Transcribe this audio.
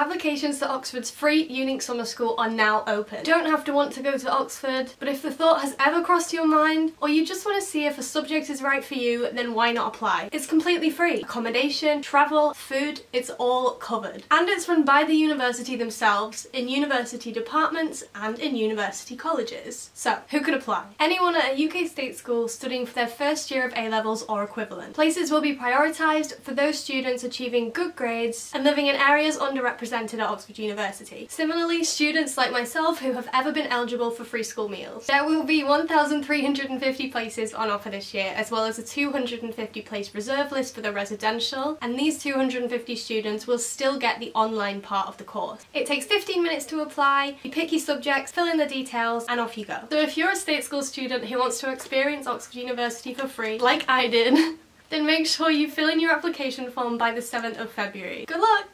Applications to Oxford's free UNIQ summer school are now open. You don't have to want to go to Oxford, but if the thought has ever crossed your mind, or you just want to see if a subject is right for you, then why not apply? It's completely free. Accommodation, travel, food, it's all covered. And it's run by the university themselves, in university departments and in university colleges. So, who can apply? Anyone at a UK state school studying for their first year of A-levels or equivalent. Places will be prioritised for those students achieving good grades and living in areas underrepresented at Oxford University. Similarly, students like myself who have ever been eligible for free school meals. There will be 1,350 places on offer this year, as well as a 250 place reserve list for the residential, and these 250 students will still get the online part of the course. It takes 15 minutes to apply, you pick your subjects, fill in the details, and off you go. So if you're a state school student who wants to experience Oxford University for free, like I did, then make sure you fill in your application form by the 7th of February. Good luck!